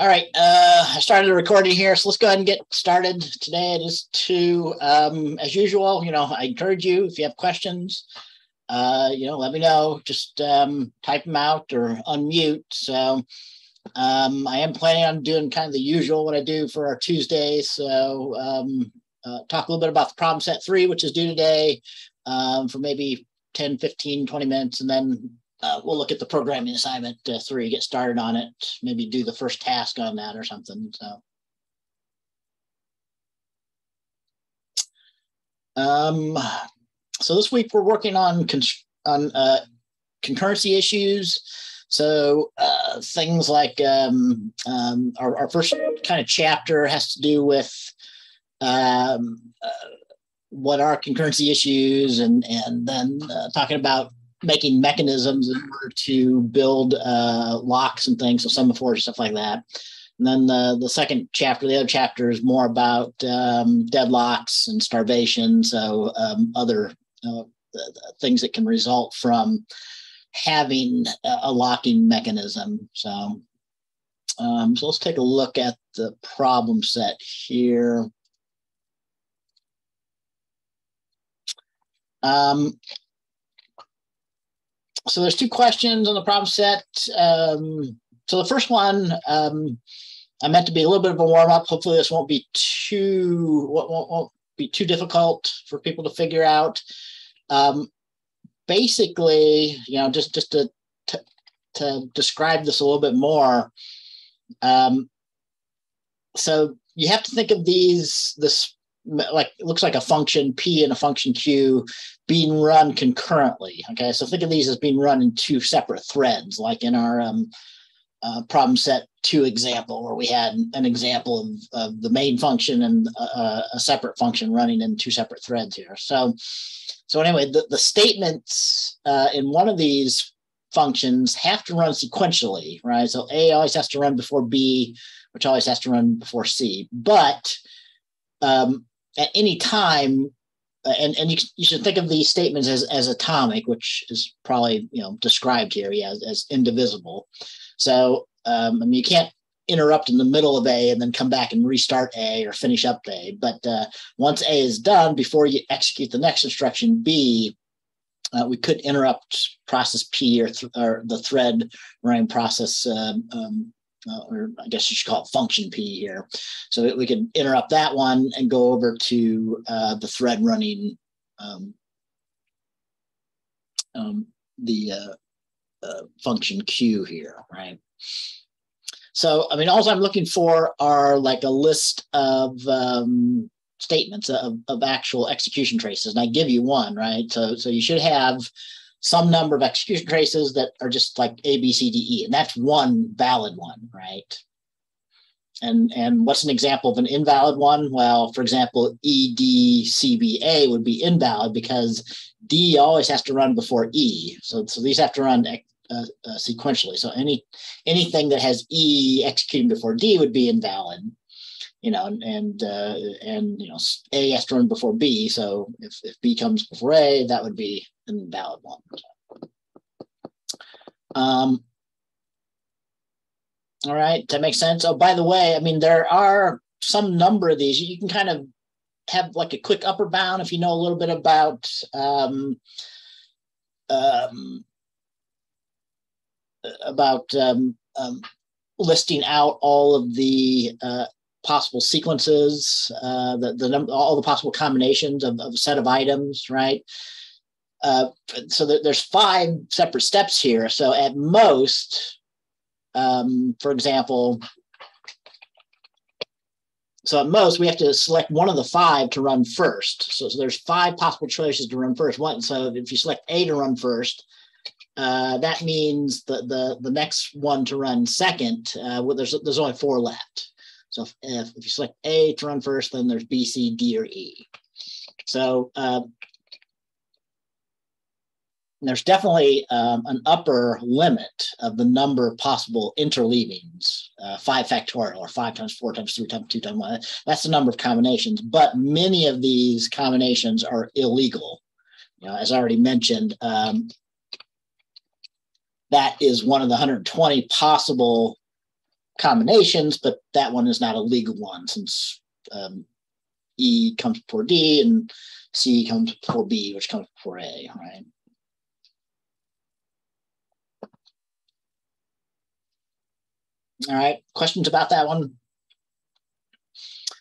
All right, I started the recording here, so let's go ahead and get started. Today it is to, as usual, I encourage you, if you have questions, let me know, just type them out or unmute. So I am planning on doing kind of the usual, what I do for our Tuesdays. So talk a little bit about the problem set 3, which is due today for maybe 10, 15, 20 minutes, and then we'll look at the programming assignment 3, get started on it, maybe do the first task on that or something. So, so this week we're working on concurrency issues. So things like our first kind of chapter has to do with what are concurrency issues, and then talking about making mechanisms in order to build locks and things, so semaphores and stuff like that. And then the second chapter, the other chapter, is more about deadlocks and starvation, so other things that can result from having a locking mechanism. So, so let's take a look at the problem set here. So there's two questions on the problem set. So the first one, I meant to be a little bit of a warm up. Hopefully this won't be too difficult for people to figure out. Basically, just to describe this a little bit more. So you have to think of this like, it looks like a function P and a function Q being run concurrently. Okay, so think of these as being run in two separate threads, like in our problem set 2 example, where we had an example of the main function and a separate function running in two separate threads here. So anyway, the statements in one of these functions have to run sequentially, right? So A always has to run before B, which always has to run before C, but at any time, and you should think of these statements as atomic, which is probably described here, yeah, as indivisible. So I mean, you can't interrupt in the middle of A and then come back and restart A or finish up A. But once A is done, before you execute the next instruction B, we could interrupt process P or the thread running process. Or I guess you should call it function P here, so that we can interrupt that one and go over to the thread running the function Q here, right? So, I mean, all I'm looking for are like a list of statements of actual execution traces, and I give you one, right? So you should have some number of execution traces that are just like A, B, C, D, E, and that's one valid one, right? And what's an example of an invalid one? Well, for example, E, D, C, B, A would be invalid because D always has to run before E. So these have to run sequentially. So anything that has E executing before D would be invalid. A has to run before B. So if B comes before A, that would be an invalid one. All right, that makes sense. Oh, by the way, I mean, there are some number of these. You can kind of have like a quick upper bound if you know a little bit about listing out all of the possible sequences, all the possible combinations of a set of items, right? So there's 5 separate steps here. So at most, for example, so at most we have to select one of the 5 to run first. So there's 5 possible choices to run first. So if you select A to run first, that means the next one to run second. Well, there's only 4 left. So if you select A to run first, then there's B, C, D, or E. So there's definitely an upper limit of the number of possible interleavings, 5 factorial, or 5 times 4 times 3 times 2 times 1. That's the number of combinations, but many of these combinations are illegal. As I already mentioned, that is one of the 120 possible combinations, but that one is not a legal one since E comes before D and C comes before B, which comes before A, right? All right, questions about that one?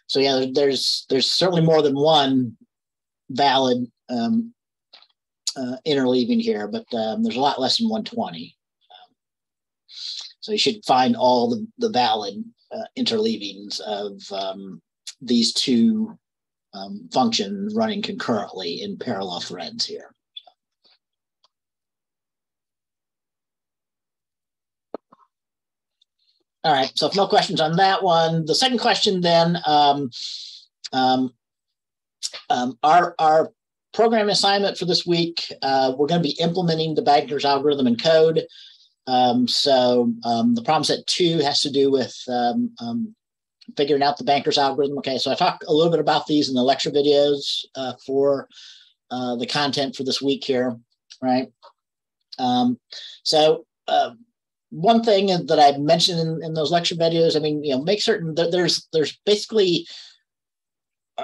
So yeah, there's certainly more than one valid interleaving here, but there's a lot less than 120. So you should find all the valid interleavings of these two functions running concurrently in parallel threads here. All right, so if no questions on that one, the second question then, our program assignment for this week, we're going to be implementing the Banker's algorithm in code. The problem set 2 has to do with figuring out the Banker's algorithm. Okay, so I talked a little bit about these in the lecture videos for the content for this week here, right? One thing that I mentioned in those lecture videos, I mean, you know, make certain that there's basically,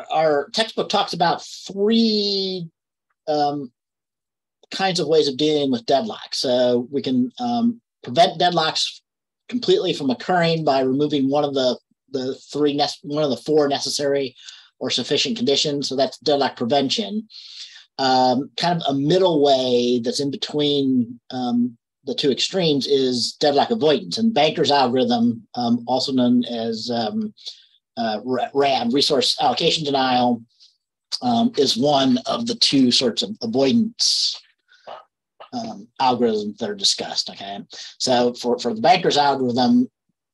our textbook talks about 3 kinds of ways of dealing with deadlocks. So we can prevent deadlocks completely from occurring by removing one of the 4 necessary or sufficient conditions. So that's deadlock prevention. Kind of a middle way that's in between the 2 extremes is deadlock avoidance, and Banker's algorithm, also known as RAD, resource allocation denial, is one of the 2 sorts of avoidance algorithms that are discussed. Okay, so for the Banker's algorithm,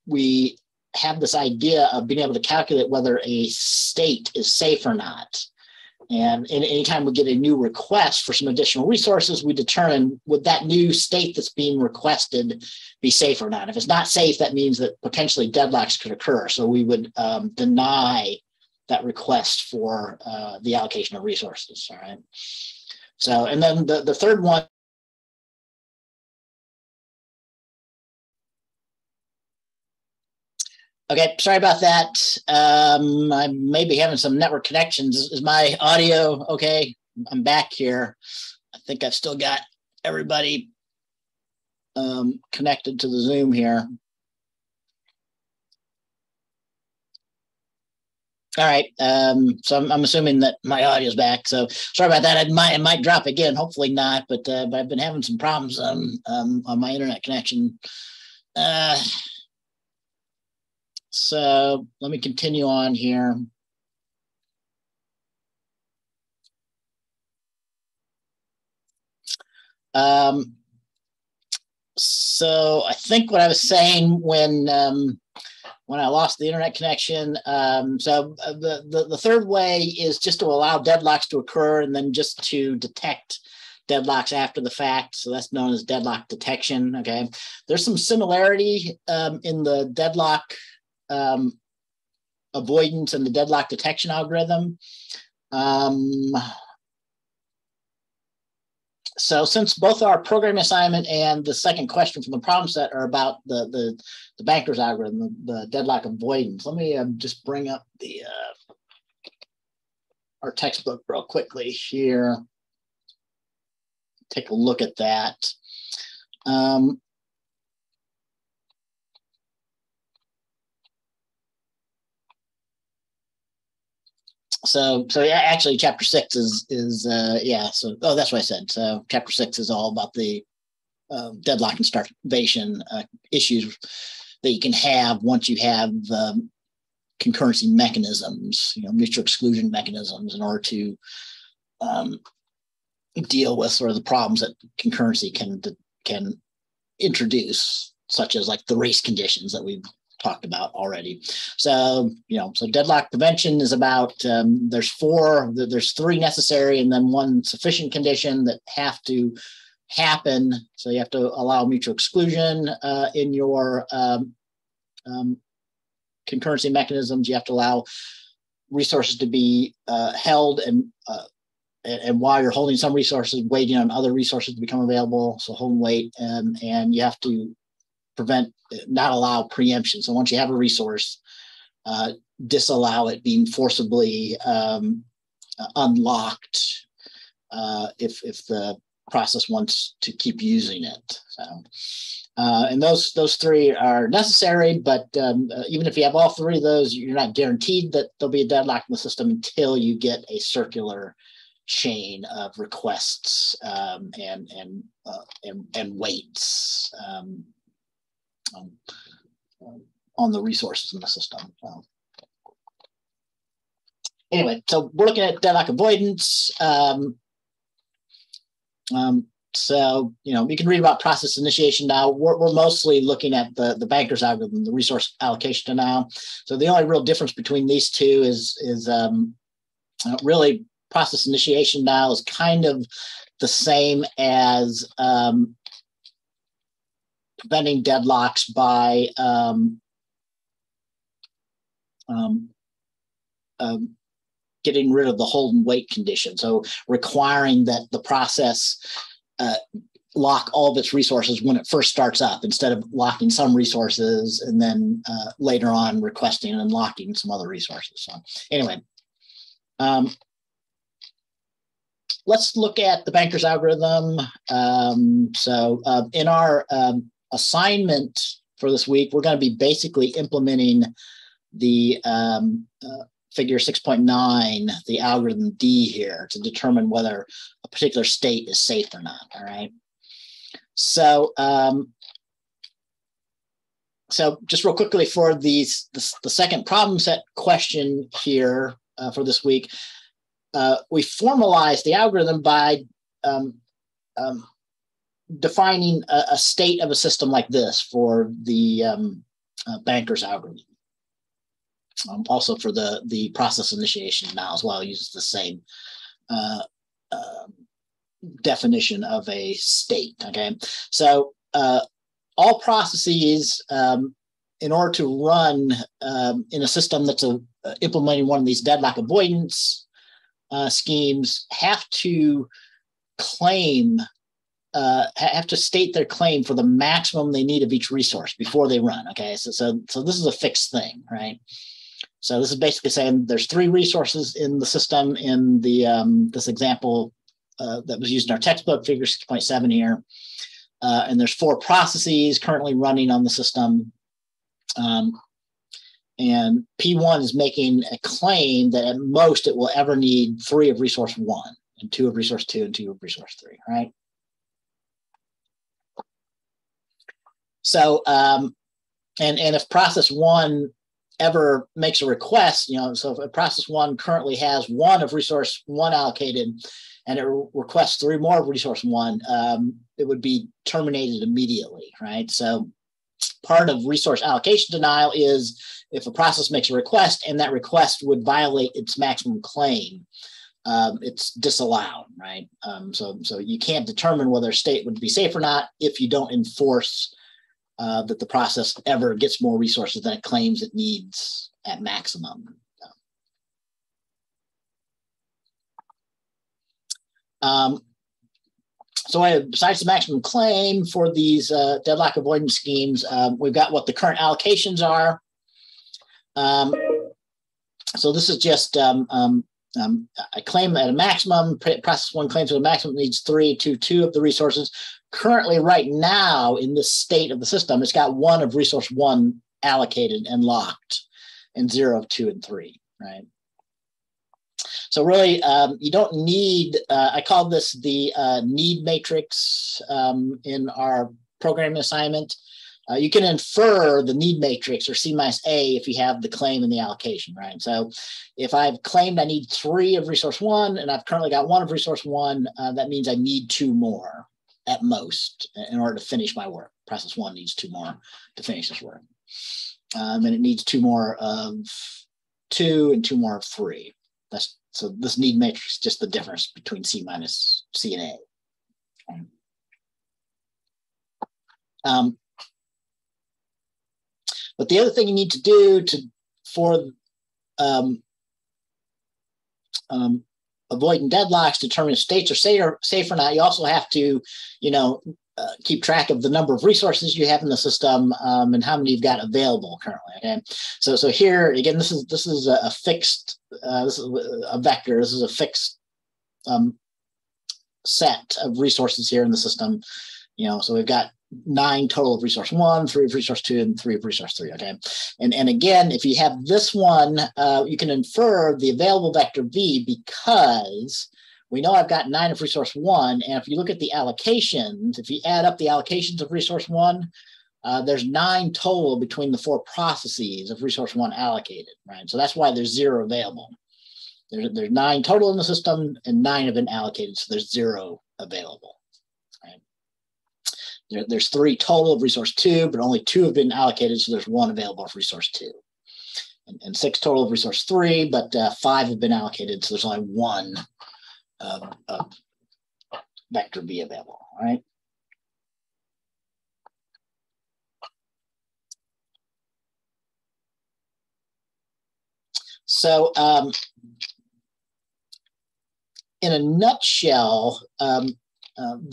we have this idea of being able to calculate whether a state is safe or not. And anytime we get a new request for some additional resources, we determine would that new state that's being requested be safe or not. If it's not safe, that means that potentially deadlocks could occur. So we would deny that request for the allocation of resources. All right. So, and then the third one. Okay, sorry about that. I may be having some network connections. Is my audio okay? I'm back here. I think I've still got everybody connected to the Zoom here. All right, so I'm assuming that my audio's back. So sorry about that. It might drop again. Hopefully not, but I've been having some problems on my internet connection. So let me continue on here. So I think what I was saying when I lost the internet connection, so the third way is just to allow deadlocks to occur and then just to detect deadlocks after the fact. So that's known as deadlock detection, okay? There's some similarity in the deadlock avoidance and the deadlock detection algorithm. So since both our program assignment and the second question from the problem set are about the Banker's algorithm, the deadlock avoidance, let me just bring up the our textbook real quickly here. Take a look at that. So yeah, actually, chapter 6 is yeah. So oh, that's what I said. So chapter 6 is all about the deadlock and starvation issues that you can have once you have concurrency mechanisms, you know, mutual exclusion mechanisms, in order to deal with sort of the problems that concurrency can introduce, such as like the race conditions that we've talked about already. So, you know, so deadlock prevention is about, there's 3 necessary and then 1 sufficient condition that have to happen. So you have to allow mutual exclusion in your concurrency mechanisms. You have to allow resources to be held and while you're holding some resources, waiting on other resources to become available. So hold and wait, and you have to prevent, not allow preemption. So once you have a resource, disallow it being forcibly unlocked if the process wants to keep using it. So, and those three are necessary, but even if you have all three of those, you're not guaranteed that there'll be a deadlock in the system until you get a circular chain of requests and waits on the resources in the system. So, anyway, so we're looking at deadlock avoidance. So, you know, you can read about process initiation now. We're mostly looking at the Banker's algorithm, the resource allocation denial. So the only real difference between these two is really process initiation denial is kind of the same as preventing deadlocks by getting rid of the hold and wait condition. So requiring that the process lock all of its resources when it first starts up, instead of locking some resources and then later on requesting and locking some other resources. So anyway, let's look at the Banker's algorithm. So in our assignment for this week, we're going to be basically implementing the figure 6.9, the algorithm D here, to determine whether a particular state is safe or not, all right? So, so just real quickly for the second problem set question here for this week, we formalized the algorithm by defining a state of a system like this for the Banker's algorithm. Also for the process initiation now as well, uses the same definition of a state, okay? So all processes, in order to run in a system that's implementing one of these deadlock avoidance schemes, have to claim, have to state their claim for the maximum they need of each resource before they run, okay? So this is a fixed thing, right? So this is basically saying there's three resources in the system in the this example that was used in our textbook, figure 6.7 here. And there's four processes currently running on the system. And P1 is making a claim that at most it will ever need 3 of resource 1 and 2 of resource 2 and 2 of resource 3, right? So, and if process 1 ever makes a request, you know, so if process 1 currently has 1 of resource 1 allocated and it requests 3 more of resource 1, it would be terminated immediately, right? So part of resource allocation denial is if a process makes a request and that request would violate its maximum claim, it's disallowed, right? So you can't determine whether a state would be safe or not if you don't enforce that the process ever gets more resources than it claims it needs at maximum. So besides the maximum claim for these deadlock avoidance schemes, we've got what the current allocations are. So this is just I claim at a maximum, process 1 claims at a maximum, needs 3, 2 of the resources. Currently, right now, in this state of the system, it's got 1 of resource 1 allocated and locked, and 0 of 2 and 3, right? So really, you don't need, I call this the need matrix in our programming assignment. You can infer the need matrix or C minus A if you have the claim and the allocation, right? So if I've claimed I need 3 of resource 1 and I've currently got 1 of resource 1, that means I need 2 more at most in order to finish my work. Process 1 needs 2 more to finish this work. And it needs 2 more of 2 and 2 more of 3. So this need matrix is just the difference between C minus C and A. Okay. But the other thing you need to do for avoiding deadlocks, determine if states are safe or not, you also have to, you know, keep track of the number of resources you have in the system and how many you've got available currently. Okay, so here again, this is a fixed this is a vector. This is a fixed set of resources here in the system. You know, so we've got 9 total of resource 1, 3 of resource 2, and 3 of resource 3. Okay, and again, if you have this one, you can infer the available vector v because we know I've got 9 of resource 1, and if you look at the allocations, if you add up the allocations of resource 1, there's 9 total between the 4 processes of resource 1 allocated, right? So that's why there's 0 available. There's 9 total in the system, and 9 have been allocated, so there's 0 available, right? There's 3 total of resource 2, but only 2 have been allocated, so there's 1 available for resource 2. And 6 total of resource 3, but 5 have been allocated, so there's only 1 vector B available, all right? So in a nutshell, the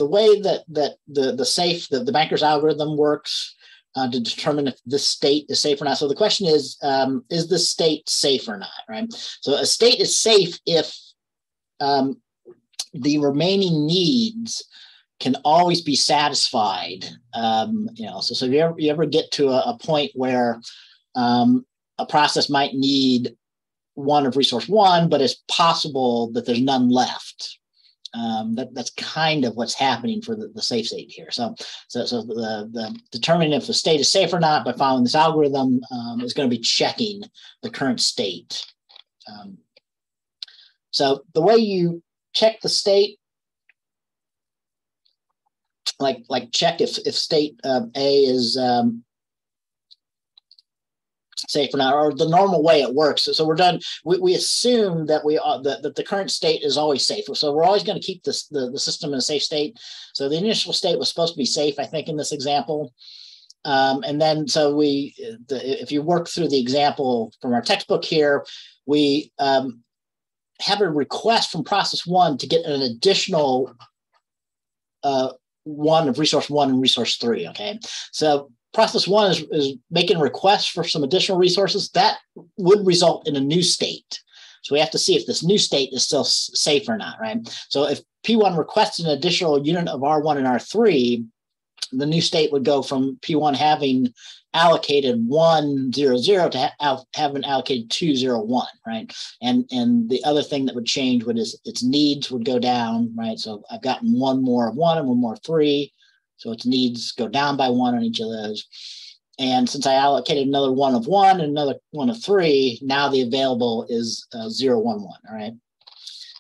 way that the Banker's algorithm works to determine if this state is safe or not. So the question is the state safe or not, right? So a state is safe if the remaining needs can always be satisfied. You know, so if you ever get to a point where a process might need 1 of resource 1, but it's possible that there's none left. That's kind of what's happening for the safe state here. So the determining if the state is safe or not by following this algorithm is going to be checking the current state. So the way you check the state, like check if state A is safe or not, or the normal way it works. So we're done. We assume that that the current state is always safe. So we're always going to keep the system in a safe state. So the initial state was supposed to be safe, I think, in this example. And then so if you work through the example from our textbook here, we have a request from process 1 to get an additional 1 of resource 1 and resource 3. Okay, so process 1 is making requests for some additional resources that would result in a new state. So we have to see if this new state is still safe or not, right? So if P1 requests an additional unit of R1 and R3, the new state would go from P1 having allocated 1 0 0 to having allocated 2 0 1, right? And the other thing that would change would is its needs would go down, right? So I've gotten 1 more of 1 and 1 more of 3, so its needs go down by 1 on each of those. And since I allocated another 1 of 1 and another 1 of 3, now the available is 0 1 1. All right.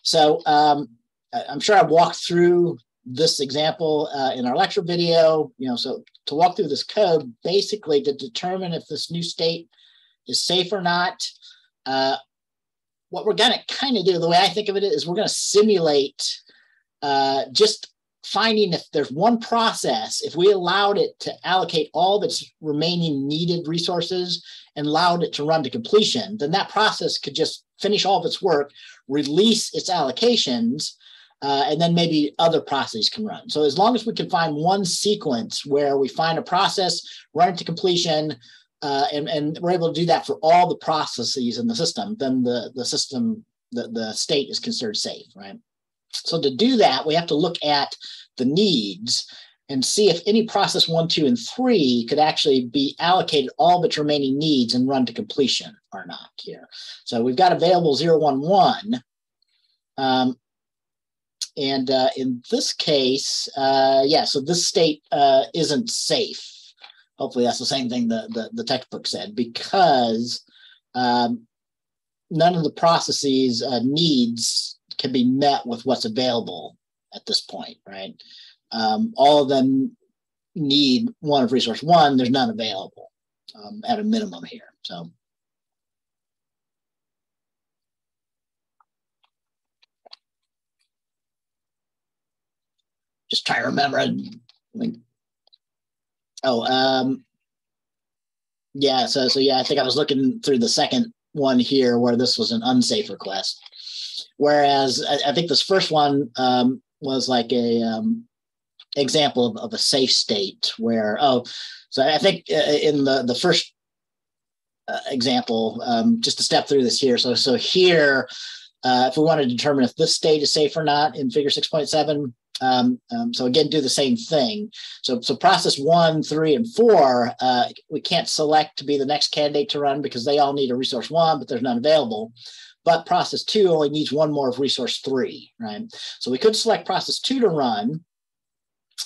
So I'm sure I walked through this example in our lecture video, you know, so to walk through this code, basically to determine if this new state is safe or not, what we're going to kind of do, the way I think of it is we're going to simulate just finding if there's one process, if we allowed it to allocate all of its remaining needed resources and allowed it to run to completion, then that process could just finish all of its work, release its allocations, and then maybe other processes can run. So as long as we can find one sequence where we find a process, run it to completion, and we're able to do that for all the processes in the system, then the state is considered safe, right? So to do that, we have to look at the needs and see if any process 1, 2, and 3 could actually be allocated all of its remaining needs and run to completion or not here. So we've got available 0 1 1. And in this case, yeah, so this state isn't safe. Hopefully that's the same thing the textbook said, because none of the processes needs can be met with what's available at this point, right? All of them need 1 of resource 1. There's none available at a minimum here, so. Just trying to remember. Yeah. So yeah, I think I was looking through the second one here where this was an unsafe request, whereas I think this first one was like a example of a safe state where, so I think in the first example, just to step through this here. So here, if we want to determine if this state is safe or not in figure 6.7, so again, do the same thing. So process 1, 3, and 4, we can't select to be the next candidate to run because they all need a resource 1, but there's none available. But process 2 only needs one more of resource 3, right? So we could select process 2 to run.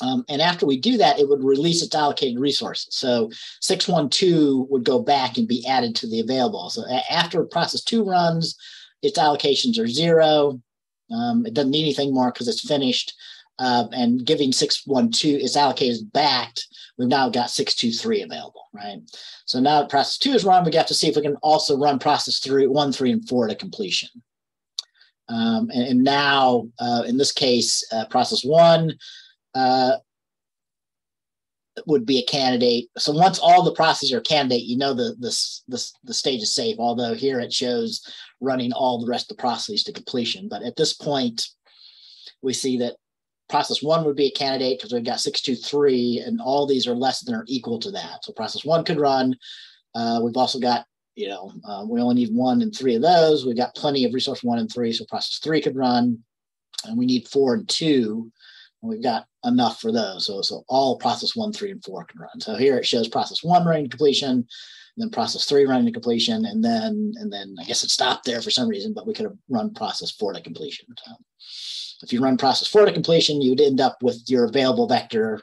And after we do that, it would release its allocated resources. So 612 would go back and be added to the available. So after process 2 runs, its allocations are 0. It doesn't need anything more because it's finished. And giving 612 its allocated back, we've now got 623 available, right? So now that process 2 is run, we have to see if we can also run process 1, 3, and 4 to completion. And now, in this case, process 1 would be a candidate. So once all the processes are candidate, you know the stage is safe, although here it shows running all the rest of the processes to completion. But at this point, we see that process 1 would be a candidate because we've got 623, and all these are less than or equal to that. So process 1 could run. We've also got, we only need 1 and 3 of those. We've got plenty of resource 1 and 3, so process 3 could run, and we need 4 and 2. And we've got enough for those. So all process 1, 3, and 4 can run. So here it shows process 1 running to completion, and then process 3 running to completion, and then I guess it stopped there for some reason, but we could have run process 4 to completion. So if you run process 4 to completion, you would end up with your available vector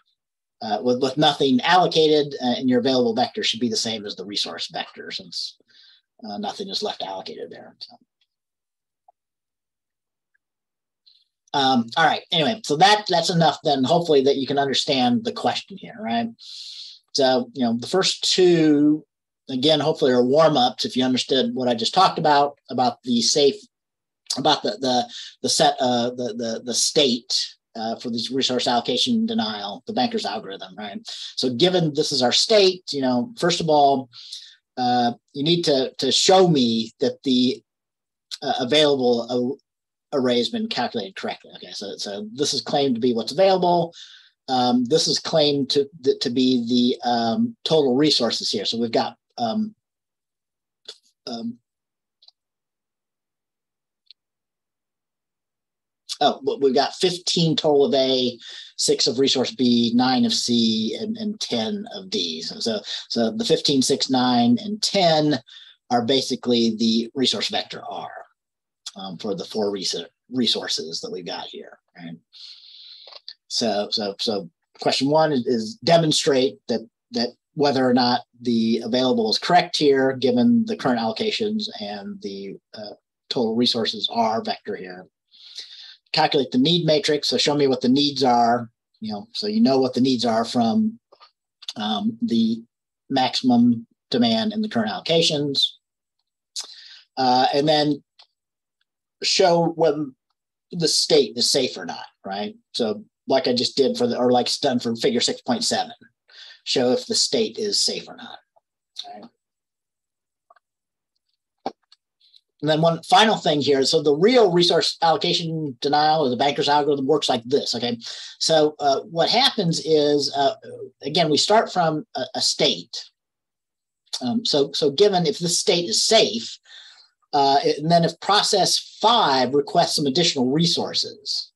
with nothing allocated, and your available vector should be the same as the resource vector since nothing is left allocated there. So. All right, anyway, so that's enough then, hopefully, that you can understand the question here, right? So, the first two, again, hopefully are warm-ups if you understood what I just talked about the safe, about the set, the state for these resource allocation denial, the Banker's algorithm, right? So given this is our state, first of all, you need to show me that the available array has been calculated correctly. Okay, so this is claimed to be what's available. This is claimed to be the total resources here. So we've got we've got 15 total of A, 6 of resource B, 9 of C, and 10 of D. So the 15, 6, 9, and 10 are basically the resource vector R for the 4 resources that we've got here. Right? So question 1 is demonstrate that whether or not the available is correct here, given the current allocations and the total resources R vector here. Calculate the need matrix. So show me what the needs are, so you know what the needs are from the maximum demand in the current allocations. And then show when the state is safe or not, right? So like I just did for like it's done for figure 6.7, show if the state is safe or not, right? And then one final thing here. So the real resource allocation denial or the Banker's algorithm works like this, okay? So what happens is, again, we start from a state. So given if this state is safe, and then if process 5 requests some additional resources,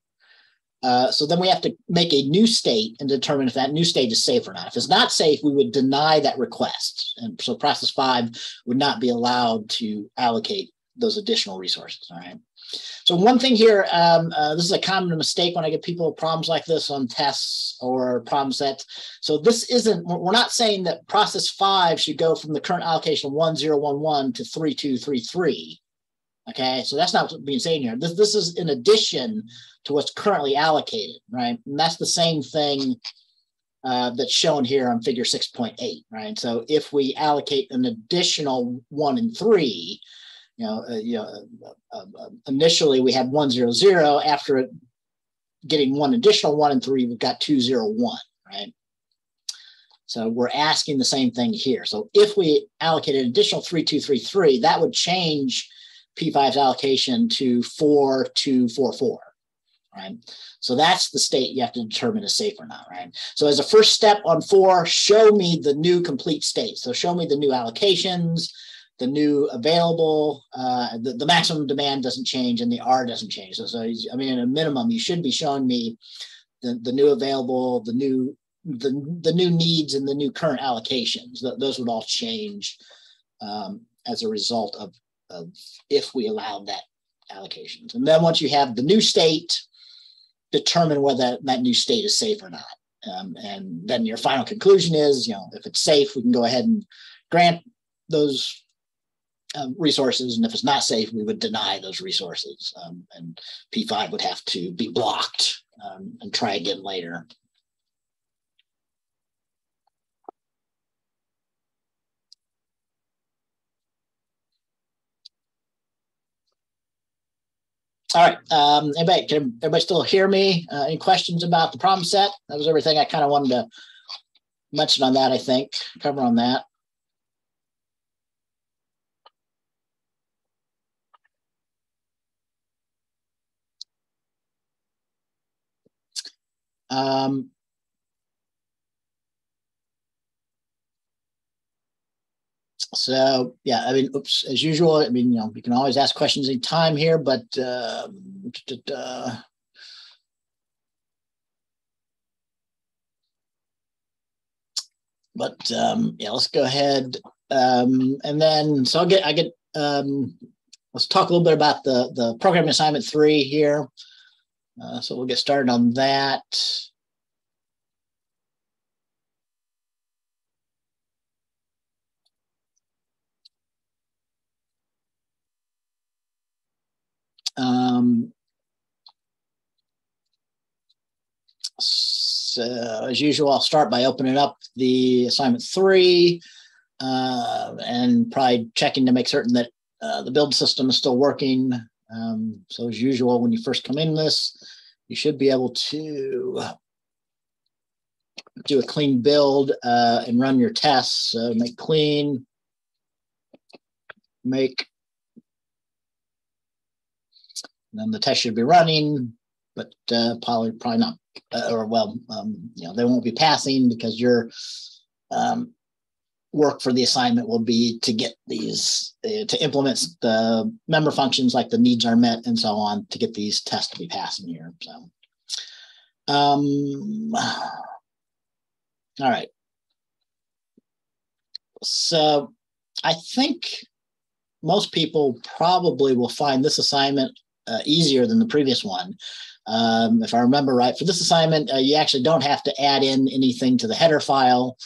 so then we have to make a new state and determine if that new state is safe or not. If it's not safe, we would deny that request. And so process 5 would not be allowed to allocate those additional resources, all right? So one thing here, this is a common mistake when I give people problems like this on tests or problem sets. So this isn't, we're not saying that process 5 should go from the current allocation 1011 to 3233, okay? So that's not what's being said here. This is in addition to what's currently allocated, right? And that's the same thing that's shown here on figure 6.8, right? So if we allocate an additional 1 and 3, initially we had 100. After getting one additional 1 and 3, we've got 201, right? So we're asking the same thing here. So if we allocate an additional 3233, that would change P5's allocation to 4244, right? So that's the state you have to determine is safe or not, right? So as a first step on 4, show me the new complete state. So show me the new allocations, the new available, the maximum demand doesn't change and the R doesn't change. So, I mean, at a minimum, you should be showing me the new available, the new needs and the new current allocations. Those would all change as a result of if we allowed that allocations. And then once you have the new state, determine whether that new state is safe or not. And then your final conclusion is, you know, if it's safe, we can go ahead and grant those resources. And if it's not safe, we would deny those resources. And P5 would have to be blocked and try again later. All right, anybody, can everybody still hear me? Any questions about the problem set? That was everything I kind of wanted to mention on that, I think, cover on that. So yeah, I mean, oops, as usual, I mean, you know, you can always ask questions any time here, but yeah, let's go ahead. And then, so let's talk a little bit about the programming assignment 3 here. So we'll get started on that. So as usual, I'll start by opening up the assignment 3 and probably checking to make certain that the build system is still working. So as usual, when you first come in this, you should be able to do a clean build and run your tests. So make clean, make, then the test should be running, but probably not, or well, you know, they won't be passing because your work for the assignment will be to get these, to implement the member functions like the needs are met and so on to get these tests to be passing here. So, all right. So I think most people probably will find this assignment easier than the previous one. If I remember right, for this assignment, you actually don't have to add in anything to the header file.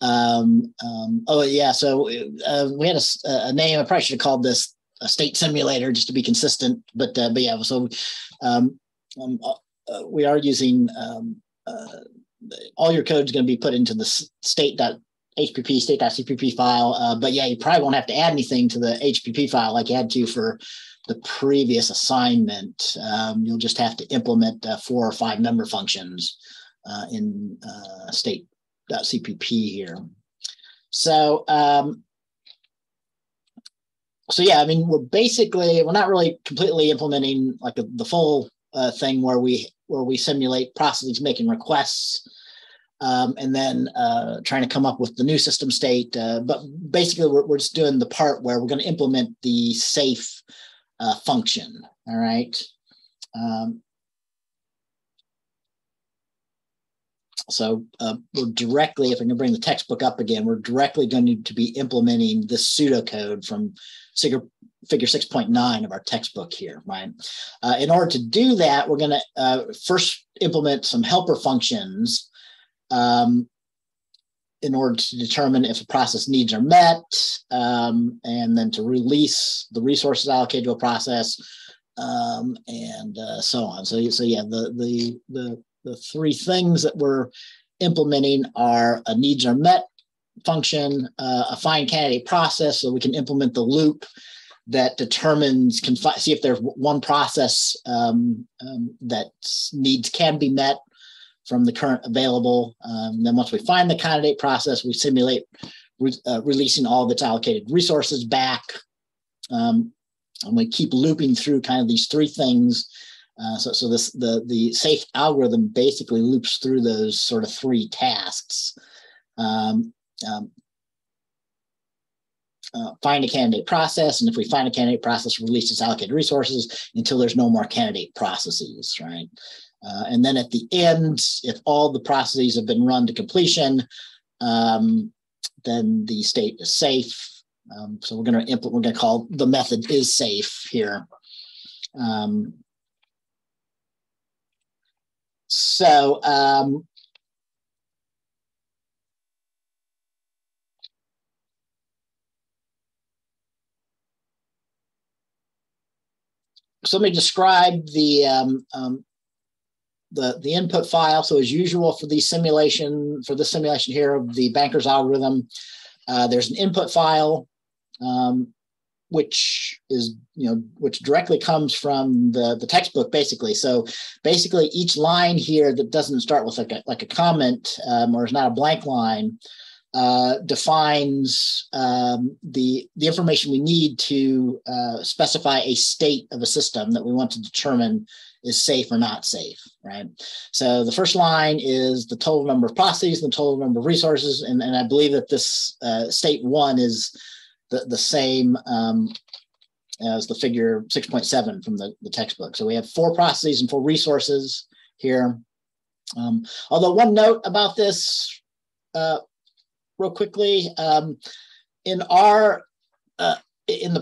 Oh yeah, so we had a name, I probably should have called this a state simulator just to be consistent, but yeah, so we are using, all your code is going to be put into the state.hpp, state.cpp file, but yeah, you probably won't have to add anything to the HPP file like you had to for the previous assignment. You'll just have to implement 4 or 5 member functions in state.cpp here. So, so yeah, I mean, we're not really completely implementing like the full thing where we simulate processes making requests and then trying to come up with the new system state. But basically, we're just doing the part where we're going to implement the safe function. All right. So we're directly, if I can bring the textbook up again, we're directly going to be implementing the pseudocode from figure 6.9 of our textbook here, right? In order to do that, we're going to first implement some helper functions in order to determine if a process needs are met, and then to release the resources allocated to a process, and so on. So yeah, the 3 things that we're implementing are a needs are met function, a find candidate process, so we can implement the loop that determines, can see if there's one process that needs can be met from the current available. Then once we find the candidate process, we simulate releasing all of its allocated resources back. And we keep looping through kind of these 3 things So the SAFE algorithm basically loops through those sort of three tasks. Find a candidate process, and if we find a candidate process, release its allocated resources until there's no more candidate processes, right? And then at the end, if all the processes have been run to completion, then the state is safe. So we're going to implement, we're going to call the method is safe here. So let me describe the input file. So as usual for the simulation, for the simulation here of the Banker's algorithm, there's an input file, which is, which directly comes from the textbook, basically. So basically each line here that doesn't start with like a comment, or is not a blank line, defines the information we need to specify a state of a system that we want to determine is safe or not safe, right? So the first line is the total number of processes, the total number of resources, and I believe that this state one is the same as the figure 6.7 from the textbook. So we have 4 processes and 4 resources here. Although one note about this real quickly, in the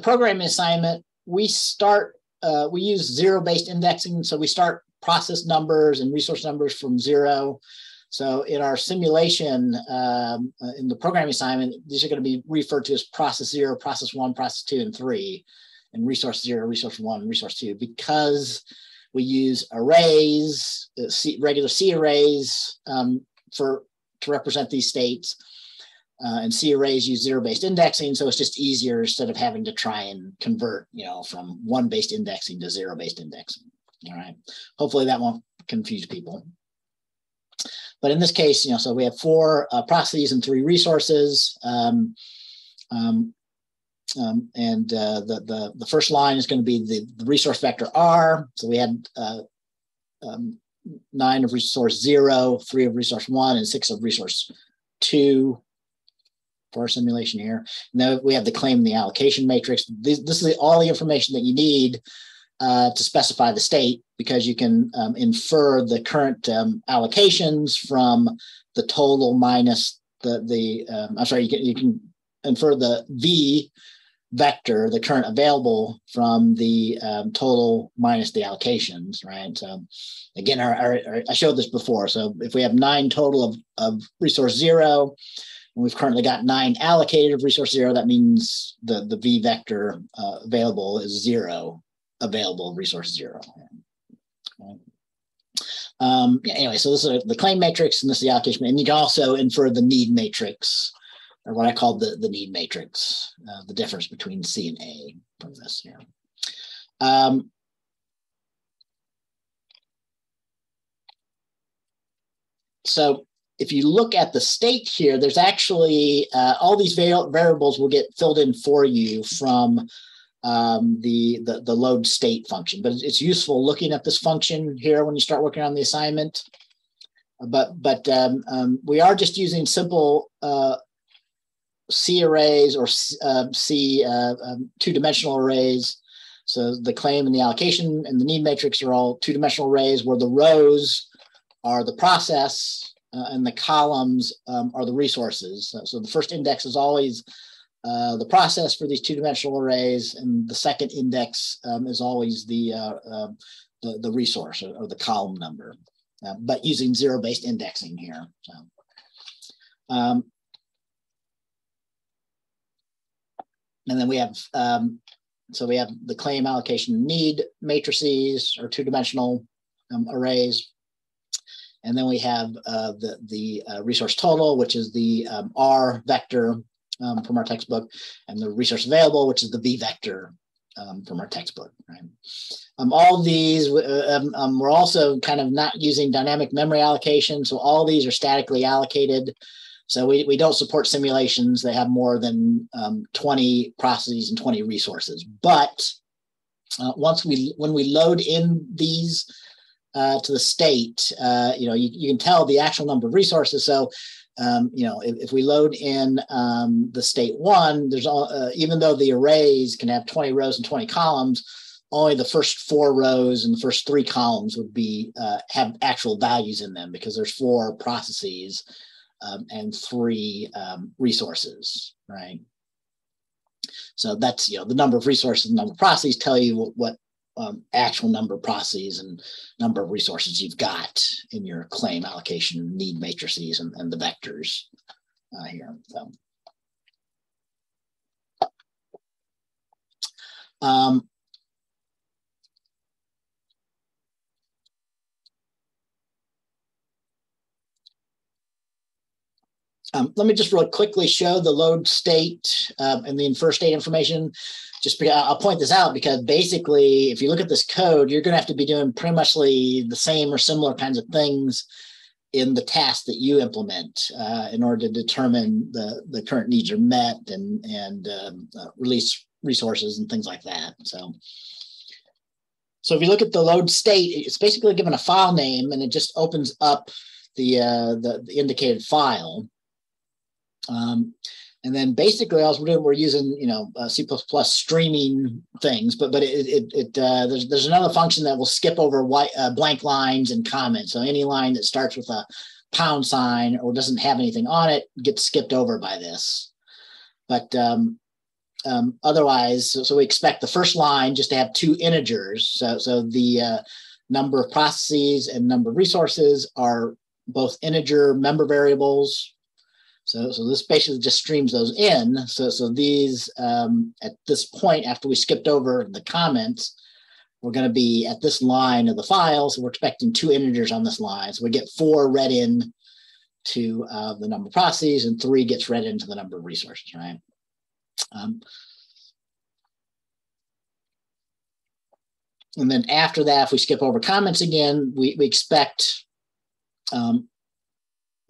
programming assignment, we use zero-based indexing. So we start process numbers and resource numbers from 0. So in our simulation, in the programming assignment, these are going to be referred to as process 0, process 1, process 2, and 3, and resource 0, resource 1, resource 2, because we use arrays, regular C arrays to represent these states, and C arrays use zero-based indexing, so it's just easier instead of having to try and convert, from one-based indexing to zero-based indexing. All right, hopefully that won't confuse people. But in this case, so we have 4 processes and 3 resources, and the first line is going to be the resource vector R. So we had 9 of resource 0, 3 of resource 1, and 6 of resource 2 for our simulation here. Now we have the claim and the allocation matrix. This is all the information that you need to specify the state, because you can infer the current allocations from the total minus you can infer the V vector, the current available, from the total minus the allocations, right? So again, I showed this before. So if we have 9 total of resource 0, and we've currently got 9 allocated of resource 0, that means the V vector available is 0. Available resource 0. Okay. Anyway, so this is the claim matrix, and this is the allocation, and you can also infer the need matrix, or what I call the need matrix, the difference between C and A from this here. So if you look at the state here, there's actually all these variables will get filled in for you from the load state function, but it's useful looking at this function here when you start working on the assignment. But we are just using simple C arrays or two-dimensional arrays. So the claim and the allocation and the need matrix are all two-dimensional arrays, where the rows are the process and the columns are the resources. So the first index is always the process for these two-dimensional arrays, and the second index is always the resource or the column number, but using zero-based indexing here. So, and then we have we have the claim, allocation, need matrices or two-dimensional arrays, and then we have the resource total, which is the R vector from our textbook, and the resource available, which is the V vector from our textbook, right? All of these, we're also kind of not using dynamic memory allocation, so all these are statically allocated. So we don't support simulations that have more than 20 processes and 20 resources, but When we load in these to the state, you can tell the actual number of resources. So, if we load in the state one, there's even though the arrays can have 20 rows and 20 columns, only the first 4 rows and the first 3 columns would be have actual values in them, because there's 4 processes and 3 resources, right? So that's, the number of resources and number of processes tell you what actual number of processes and number of resources you've got in your claim allocation need matrices and the vectors here. So, let me just real quickly show the load state and the infer state information. I'll point this out because basically, if you look at this code, you're going to have to be doing pretty much the same or similar kinds of things in the task that you implement in order to determine the current needs are met and release resources and things like that. So if you look at the load state, it's basically given a file name and it just opens up the indicated file. And then basically, all we're doing, we're using C++ streaming things, but there's another function that will skip over blank lines and comments. So any line that starts with a # or doesn't have anything on it gets skipped over by this. But otherwise, so we expect the first line just to have 2 integers. So the number of processes and number of resources are both integer member variables. So this basically just streams those in. So these, at this point, after we skipped over the comments, we're going to be at this line of the file. So we're expecting 2 integers on this line. So we get 4 read in to the number of processes and 3 gets read into the number of resources, right? And then after that, if we skip over comments again, we expect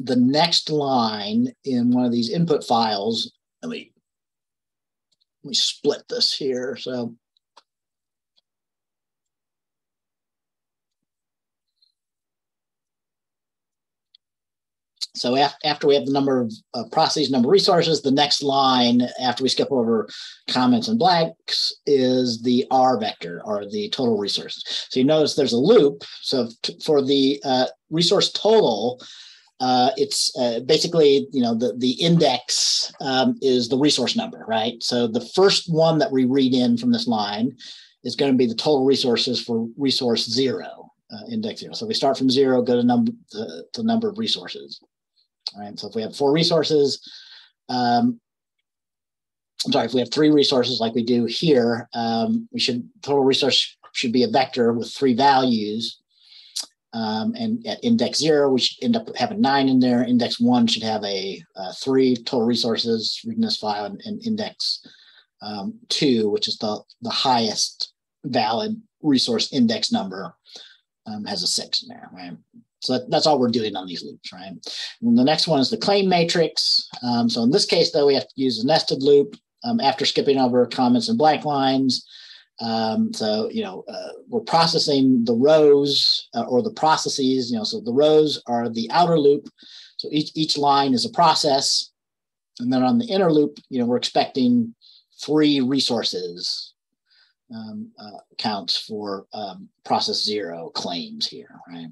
the next line in one of these input files. Let me split this here. So after we have the number of processes, number of resources, the next line after we skip over comments and blanks is the R vector, or the total resources. So you notice there's a loop. So for the resource total, it's basically, the index is the resource number, right? So the first one that we read in from this line is going to be the total resources for resource 0, index 0. So we start from 0, go to the number of resources. All right. So if we have 4 resources, if we have 3 resources like we do here, total resource should be a vector with 3 values. And at index 0, we should end up having 9 in there. Index 1 should have a 3 total resources in this file, and index 2, which is the highest valid resource index number, has a 6 in there, right? So that's all we're doing on these loops, right? And the next one is the claim matrix. So in this case, though, we have to use a nested loop after skipping over comments and blank lines. We're processing the rows or the processes, so the rows are the outer loop. So each line is a process. And then on the inner loop, we're expecting 3 resources counts for process 0 claims here, right?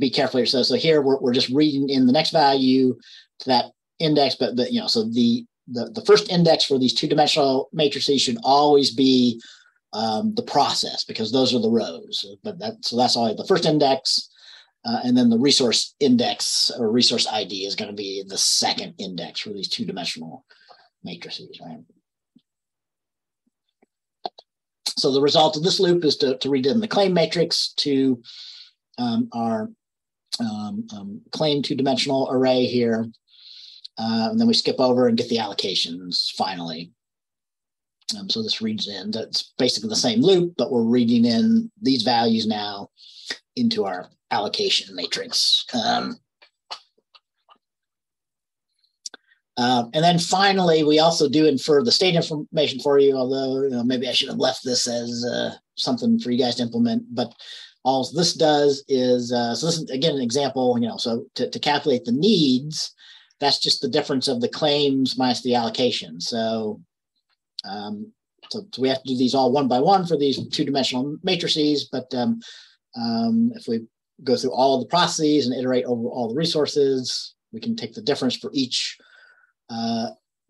Be careful here. So here we're just reading in the next value to that index, The first index for these 2-dimensional matrices should always be the process, because those are the rows. So that's all the first index. And then the resource index or resource ID is going to be the second index for these 2-dimensional matrices, right? So the result of this loop is to read in the claim matrix to our claim 2-dimensional array here. And then we skip over and get the allocations finally. So this reads in. That's basically the same loop, but we're reading in these values now into our allocation matrix. And then finally, we also do infer the state information for you, although maybe I should have left this as something for you guys to implement. But all this does is, so this is, again, an example, so to calculate the needs, that's just the difference of the claims minus the allocation. So, so we have to do these all one by one for these two-dimensional matrices. But if we go through all of the processes and iterate over all the resources, we can take the difference for each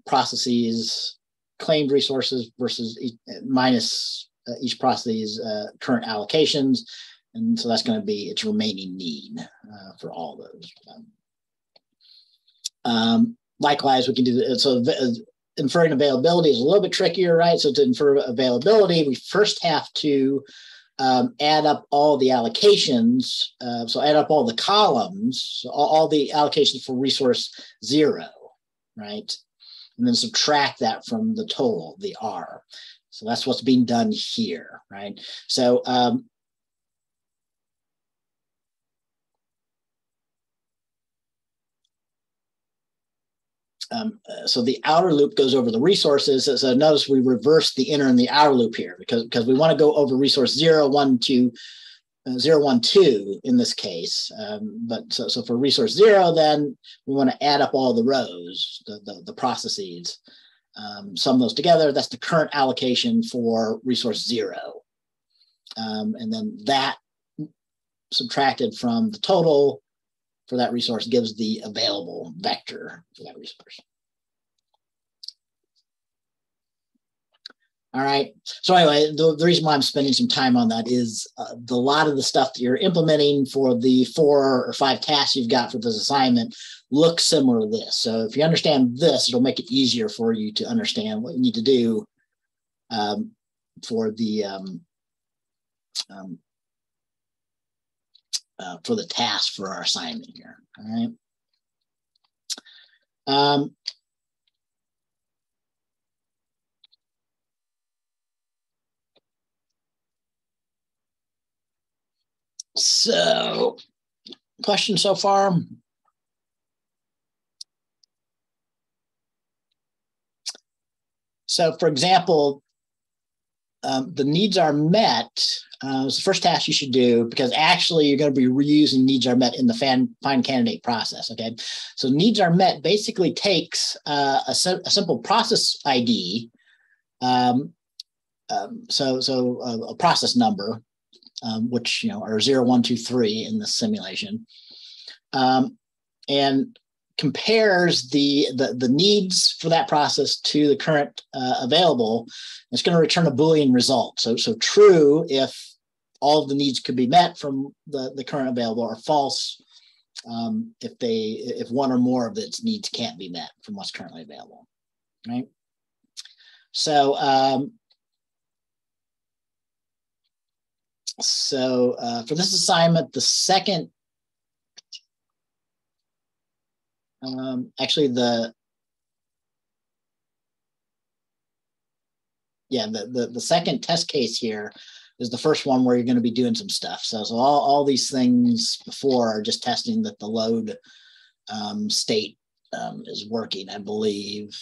processes claimed resources versus minus each processes current allocations, and so that's going to be its remaining need for all those. Likewise, we can do that. So inferring availability is a little bit trickier, right? So to infer availability, we first have to add up all the allocations. So add up all the columns, so all the allocations for resource 0, right? And then subtract that from the total, the R. So that's what's being done here, right? So so the outer loop goes over the resources. So notice we reverse the inner and the outer loop here because we want to go over resource 0, 1, 2 in this case. But so for resource 0, then we want to add up all the rows, the processes, sum those together. That's the current allocation for resource 0. And then that subtracted from the total for that resource gives the available vector for that resource. All right, so anyway, the reason why I'm spending some time on that is a lot of the stuff that you're implementing for the 4 or 5 tasks you've got for this assignment looks similar to this. So if you understand this, it'll make it easier for you to understand what you need to do for the task for our assignment here, all right? So, questions so far? So, for example, the needs are met. It's the first task you should do because actually you're going to be reusing needs are met in the find candidate process. Okay, so needs are met basically takes a simple process ID, so a process number, which are 0, 1, 2, 3 in the simulation, and compares the needs for that process to the current available. It's going to return a Boolean result. So true if all of the needs could be met from the current available, or false if one or more of its needs can't be met from what's currently available, right? So for this assignment, the second. The second test case here is the first one where you're going to be doing some stuff. So all these things before are just testing that the load state is working, I believe.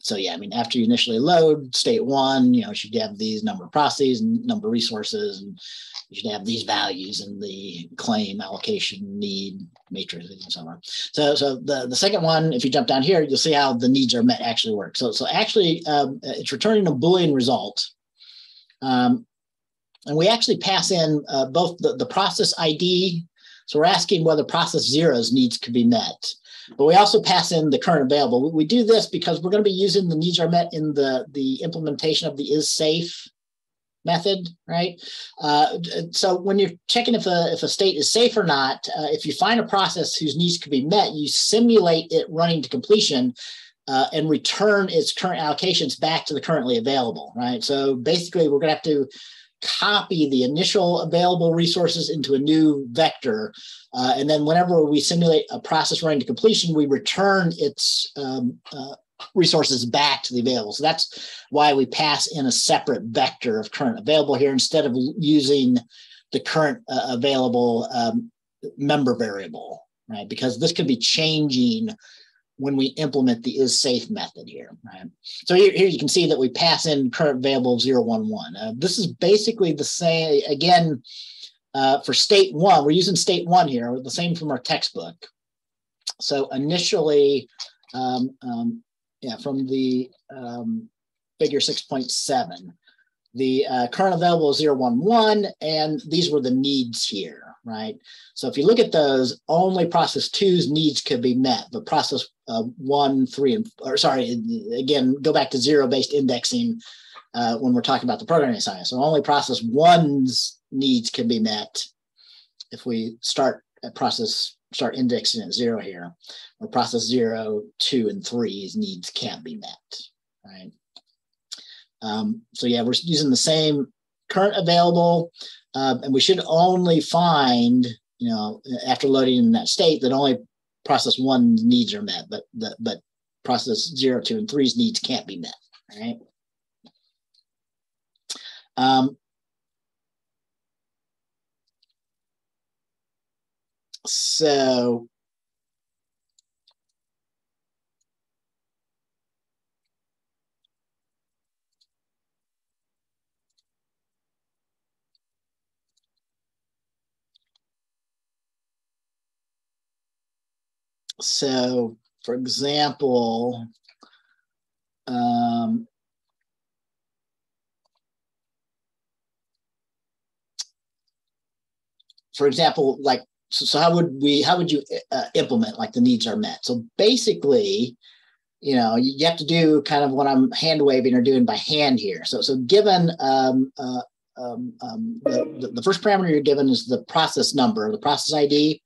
So yeah, I mean, after you initially load state 1, you should have these number of processes and number of resources, and you should have these values in the claim, allocation, need, matrix, and so on. So the second one, if you jump down here, you'll see how the needs are met actually works. So actually, it's returning a Boolean result. And we actually pass in both the process ID. So we're asking whether process 0's needs could be met. But we also pass in the current available. We do this because we're going to be using the needs are met in the implementation of the is safe method, right? So when you're checking if a state is safe or not, if you find a process whose needs could be met, you simulate it running to completion and return its current allocations back to the currently available, right? So basically, we're going to have to copy the initial available resources into a new vector. And then whenever we simulate a process running to completion, we return its resources back to the available. So that's why we pass in a separate vector of current available here instead of using the current available member variable, right? Because this could be changing when we implement the is safe method here, right? So here you can see that we pass in current variable of 0, 1, 1. This is basically the same, again, for state one, we're using state one here, the same from our textbook. So initially, yeah, from the figure 6.7, the current available is 0, 1, 1, and these were the needs here, right? So if you look at those, only process two's needs could be met, but process 1, 3, and, or sorry, again, go back to zero-based indexing when we're talking about the programming science. So only process one's needs can be met if we start at process, start indexing at 0 here, or process 0, 2, and 3's needs can't be met, right? So yeah, we're using the same current available, and we should only find, you know, after loading in that state, that only process 1's needs are met, but process 0, 2, and 3's needs can't be met, right? So for example, like, so how would we, implement like the needs are met? So basically, you know, you have to do kind of what I'm hand waving or doing by hand here. So, given the first parameter you're given is the process number, the process ID.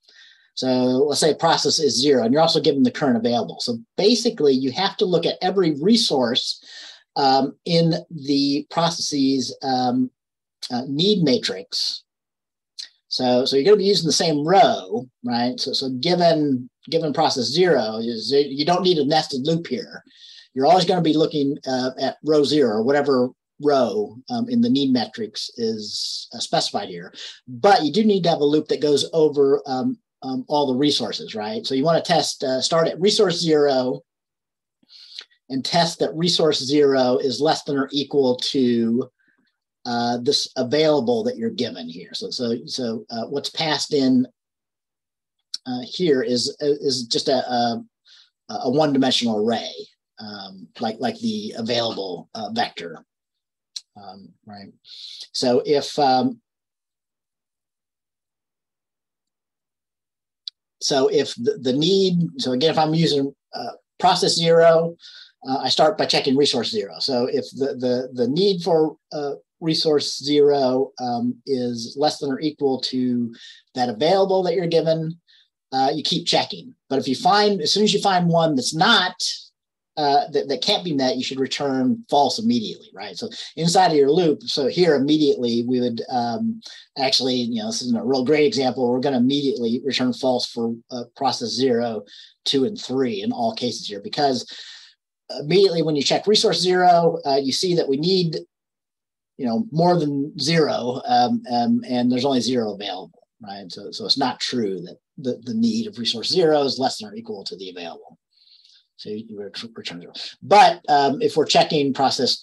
So let's say process is 0, and you're also given the current available. So basically, you have to look at every resource in the processes need matrix. So, you're going to be using the same row, right? So, given process 0, you don't need a nested loop here. You're always going to be looking at row 0 or whatever row in the need matrix is specified here. But you do need to have a loop that goes over all the resources, right? So you want to test, start at resource 0 and test that resource 0 is less than or equal to this available that you're given here. So, what's passed in here is just a one-dimensional array, like the available vector, right? So if the need, so again, if I'm using process 0, I start by checking resource 0. So if the need for resource 0 is less than or equal to that available that you're given, you keep checking. But if you find, as soon as you find one that's not, that can't be met, you should return false immediately, right? So inside of your loop, so here immediately we would actually, you know, this isn't a real great example, we're going to immediately return false for process 0, 2, and 3 in all cases here, because immediately when you check resource 0, you see that we need, you know, more than 0, and there's only 0 available, right? So, it's not true that the need of resource 0 is less than or equal to the available. So you return 0. But if we're checking process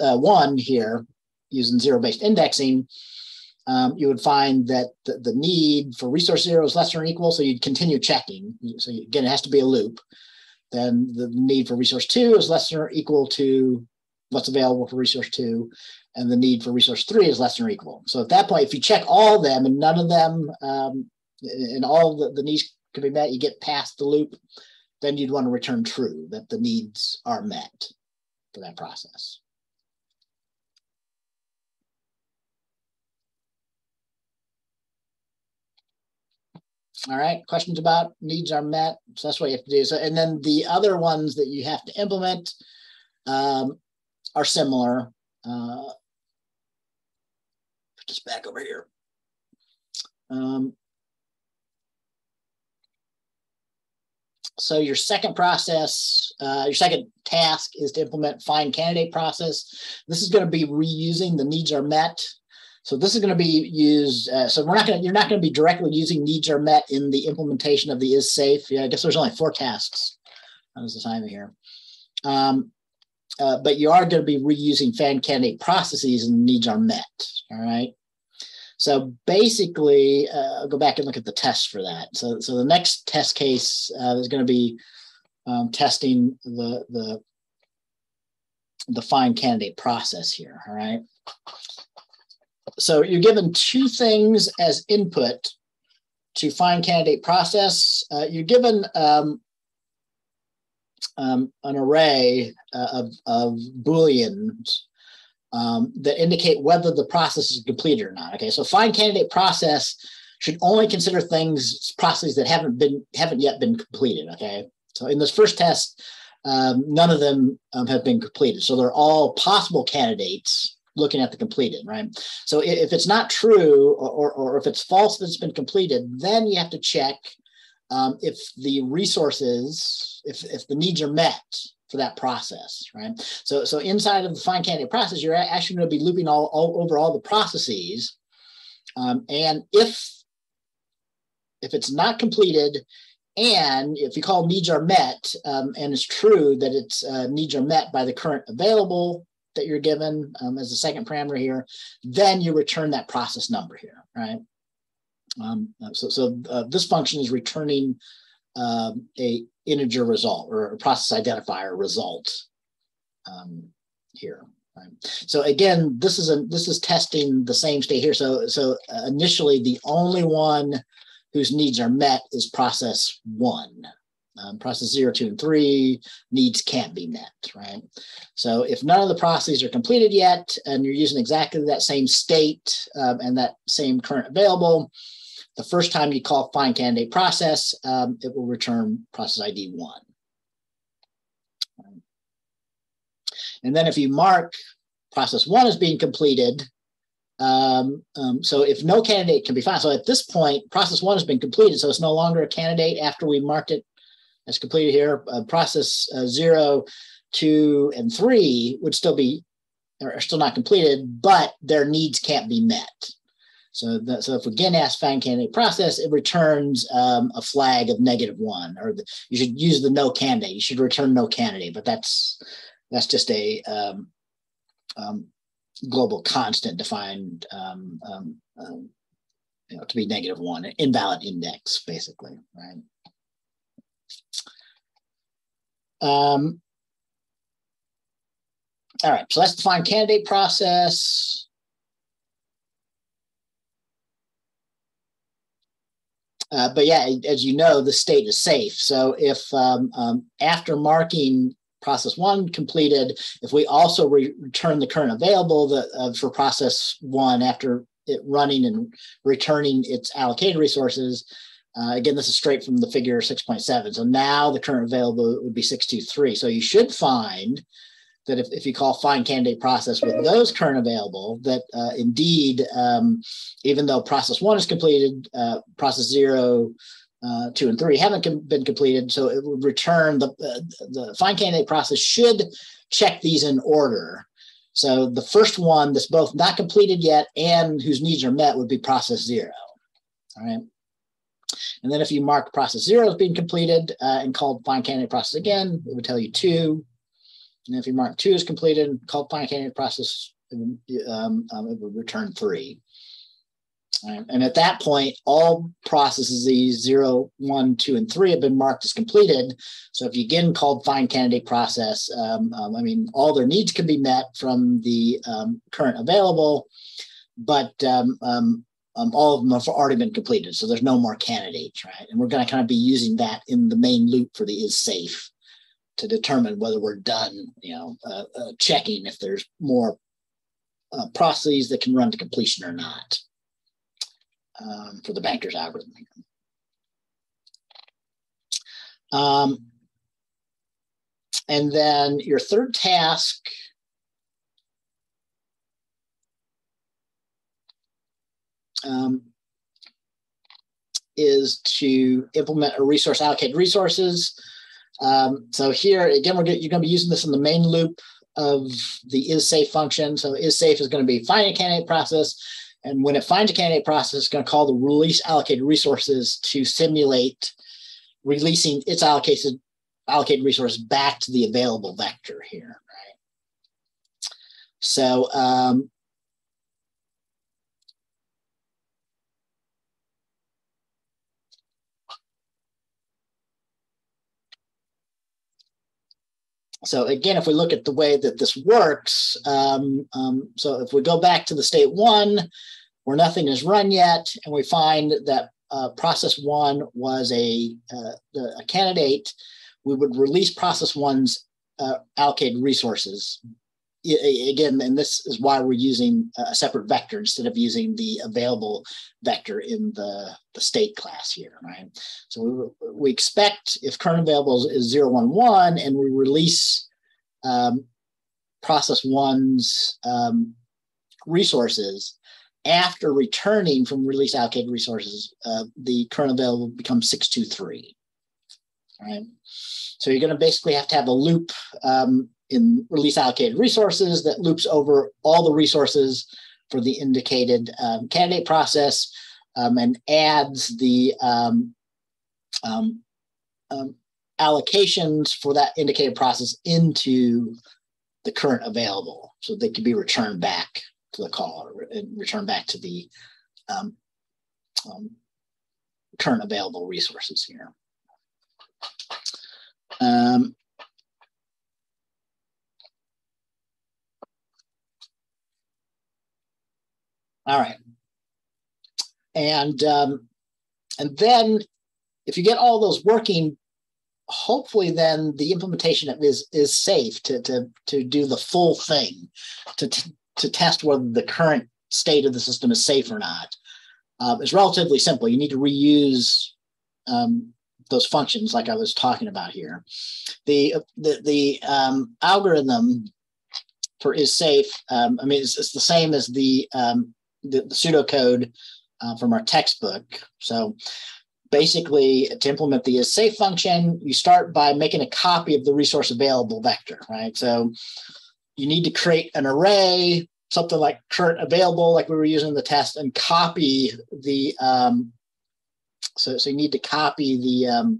1 here using zero-based indexing, you would find that the need for resource 0 is less than or equal, so you'd continue checking. So again, it has to be a loop. Then the need for resource 2 is less than or equal to what's available for resource 2, and the need for resource 3 is less than or equal. So at that point, if you check all of them and none of them, and all the needs can be met, you get past the loop, then you'd want to return true, that the needs are met for that process. All right, questions about needs are met? So that's what you have to do. So, and then the other ones that you have to implement are similar. Just back over here. So your second process, your second task is to implement find candidate process. This is going to be reusing the needs are met. So this is going to be used. So you're not going to be directly using needs are met in the implementation of the is safe. Yeah, I guess there's only 4 tasks. That was the time here. But you are going to be reusing FAN candidate processes and needs are met. All right. So basically, I'll go back and look at the test for that. So the next test case is going to be testing the FIND candidate process here. All right. So you're given 2 things as input to find candidate process. You're given an array of Booleans that indicate whether the process is completed or not. Okay, so find candidate process should only consider processes that haven't yet been completed. Okay, so in this first test, none of them have been completed. So they're all possible candidates looking at the completed, right? So if it's not true or if it's false that it's been completed, then you have to check if the resources, if the needs are met for that process, right? So inside of the find candidate process, you're actually going to be looping all over the processes. And if it's not completed, and if you call needs are met, and it's true that its needs are met by the current available that you're given as the second parameter here, then you return that process number here, right? This function is returning a integer result or a process identifier result here. Right? So again, this is testing the same state here. So initially, the only one whose needs are met is process 1. Process 0, 2, and 3 needs can't be met, right? So if none of the processes are completed yet, and you're using exactly that same state and that same current available, the first time you call find candidate process, it will return process ID 1. Right. And then if you mark process 1 as being completed, so if no candidate can be found, so at this point, process 1 has been completed, so it's no longer a candidate after we marked it as completed here. Process 0, 2, and 3 would still be, are still not completed, but their needs can't be met. So if we again ask find candidate process, it returns a flag of -1, or you should use the no candidate. You should return no candidate, but that's just a global constant defined to be -1, an invalid index, basically, right? All right, so let's define candidate process. But yeah, as you know, the state is safe. So if after marking process 1 completed, if we also return the current available for process 1 after it running and returning its allocated resources, again, this is straight from the figure 6.7. So now the current available would be 623. So you should find that if you call find candidate process with those current available, that indeed, even though process 1 is completed, process 0, 2, and 3 haven't been completed. So it would return the find candidate process should check these in order. So the first one that's both not completed yet and whose needs are met would be process 0. All right. And then if you mark process 0 as being completed and called find candidate process again, it would tell you 2. And if you mark 2 as completed and called find candidate process, it would return 3. And at that point, all processes, these 0, 1, 2, and 3 have been marked as completed. So if you again called find candidate process, all their needs can be met from the current available, but all of them have already been completed, so there's no more candidates, right? And we're going to kind of be using that in the main loop for the is safe to determine whether we're done, checking if there's more processes that can run to completion or not for the Banker's algorithm. And then your third task is to implement a resource allocated resources. So here again, you're going to be using this in the main loop of the is safe function. So is safe is going to be find a candidate process, And when it finds a candidate process, it's going to call the release allocated resources to simulate releasing its allocated resource back to the available vector here, right? So again, if we look at the way that this works, so if we go back to the state one where nothing is run yet, and we find that process one was a candidate, we would release process one's allocated resources. Again, and this is why we're using a separate vector instead of using the available vector in the state class here, right? So we expect if current available is 0, 1, 1, and we release process one's resources, after returning from release allocated resources, the current available becomes 6, 2, 3, right? So you're going to basically have to have a loop in release allocated resources that loops over all the resources for the indicated candidate process and adds the allocations for that indicated process into the current available so they can be returned back to the caller and returned back to the current available resources here. All right, and then if you get all those working, hopefully then the implementation is safe to do the full thing, to test whether the current state of the system is safe or not. It's relatively simple. You need to reuse those functions like I was talking about here. The algorithm for is safe. I mean, it's the same as the pseudocode from our textbook. So basically, to implement the is safe function, you start by making a copy of the resource available vector, right? So you need to create an array, something like current available, like we were using in the test, and copy the, so you need to copy the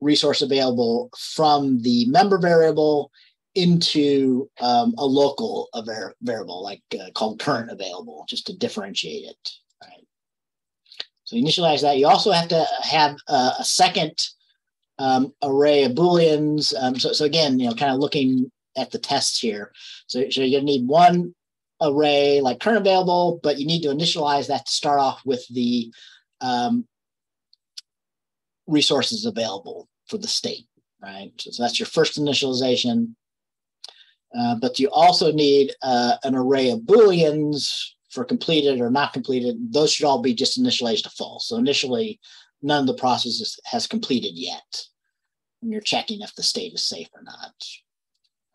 resource available from the member variable into a local variable, like called current available, just to differentiate it. Right? So initialize that. You also have to have a second array of Booleans. So again, you know, kind of looking at the tests here. So you're gonna need one array like current available, but you need to initialize that to start off with the resources available for the state, right? So that's your first initialization. But you also need an array of Booleans for completed or not completed. Those should all be just initialized to false. So initially, none of the processes has completed yet when you're checking if the state is safe or not.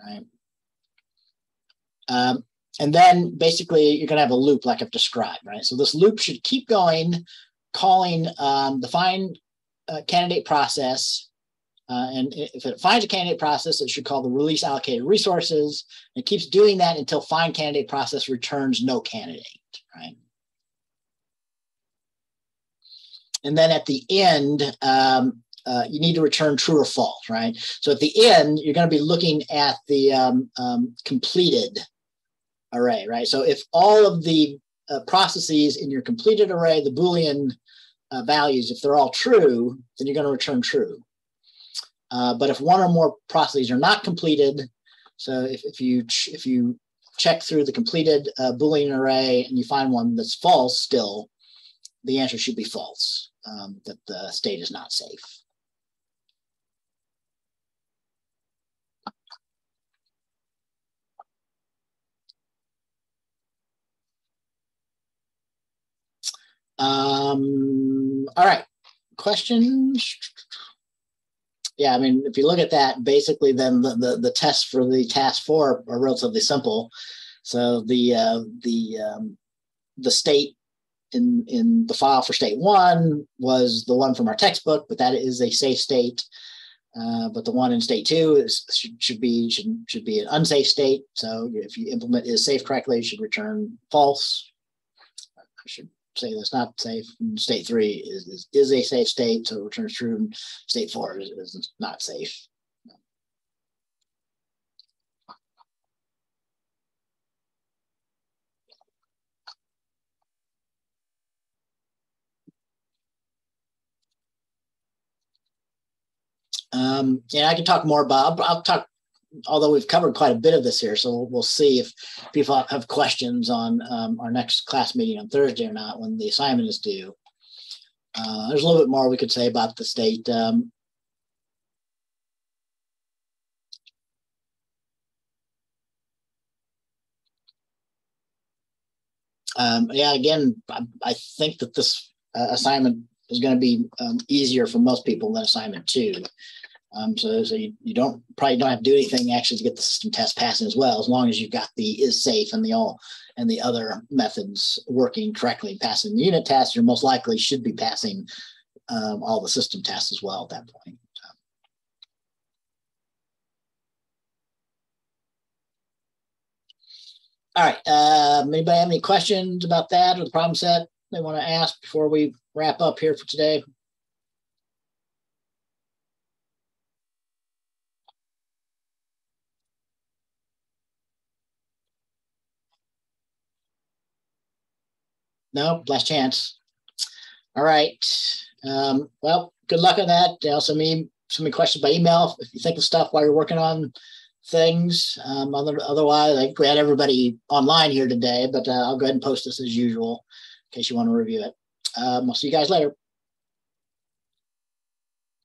Right? And then basically, you're going to have a loop like I've described. Right? So this loop should keep going, calling the find candidate process. And if it finds a candidate process, it should call the release allocated resources. It keeps doing that until find candidate process returns no candidate, right? And then at the end, you need to return true or false, right? So at the end, you're going to be looking at the completed array, right? So if all of the processes in your completed array, the Boolean values, if they're all true, then you're going to return true. But if one or more processes are not completed, so if you check through the completed Boolean array and you find one that's false still, the answer should be false, that the state is not safe. All right, questions? Yeah, I mean, if you look at that, basically, then the tests for the task 4 are relatively simple. So the state in the file for state 1 was the one from our textbook, but that is a safe state. But the one in state 2 is, should be an unsafe state. So if you implement is safe correctly, it should return false. I should say that's not safe. State 3 is a safe state, so it returns true, and state 4 is not safe. Yeah, I can talk more about, I'll talk, although we've covered quite a bit of this here, so we'll see if people have questions on our next class meeting on Thursday or not when the assignment is due. There's a little bit more we could say about the state. Yeah, again, I think that this assignment is going to be easier for most people than assignment 2. So you don't probably don't have to do anything actually to get the system test passing as well, as long as you've got the is safe and the all and the other methods working correctly, passing the unit test. You're most likely should be passing all the system tests as well at that point. All right. Anybody have any questions about that or the problem set they want to ask before we wrap up here for today? No, last chance. All right. Well, good luck on that. Also, send me questions by email if you think of stuff while you're working on things. Otherwise, I think we had everybody online here today, but I'll go ahead and post this as usual in case you want to review it. I'll see you guys later.